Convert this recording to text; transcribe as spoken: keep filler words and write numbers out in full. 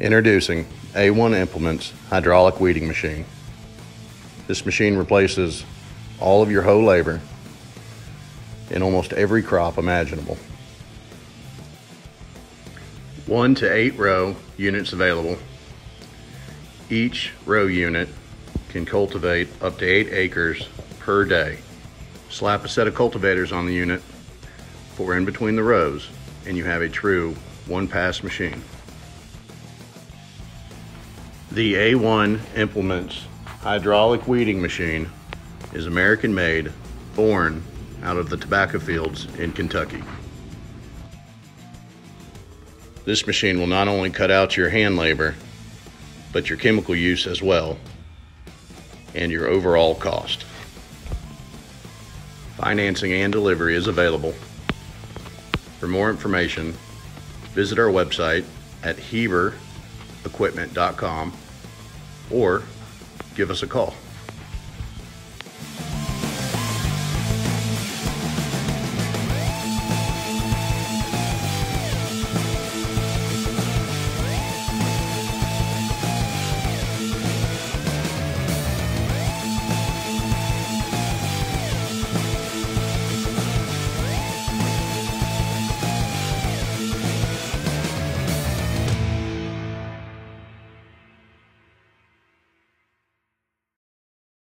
Introducing A one Implements Hydraulic Weeding Machine. This machine replaces all of your hoe labor in almost every crop imaginable. One to eight row units available. Each row unit can cultivate up to eight acres per day. Slap a set of cultivators on the unit, four in between the rows, and you have a true one-pass machine. The A one Implements Hydraulic Weeding Machine is American-made, born out of the tobacco fields in Kentucky. This machine will not only cut out your hand labor, but your chemical use as well, and your overall cost. Financing and delivery is available. For more information, visit our website at Heber Equipment dot com or give us a call.